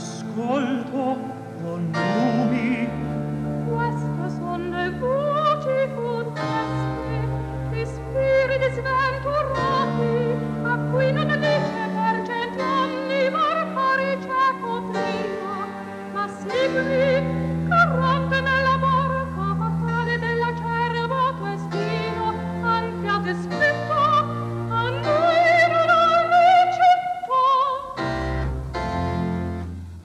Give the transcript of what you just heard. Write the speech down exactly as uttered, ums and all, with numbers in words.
ascolto, oh Numi. Queste son le voci funeste, gli spiriti sventurati, a cui non dice per cent'anni varcare cieco prima, ma seguire.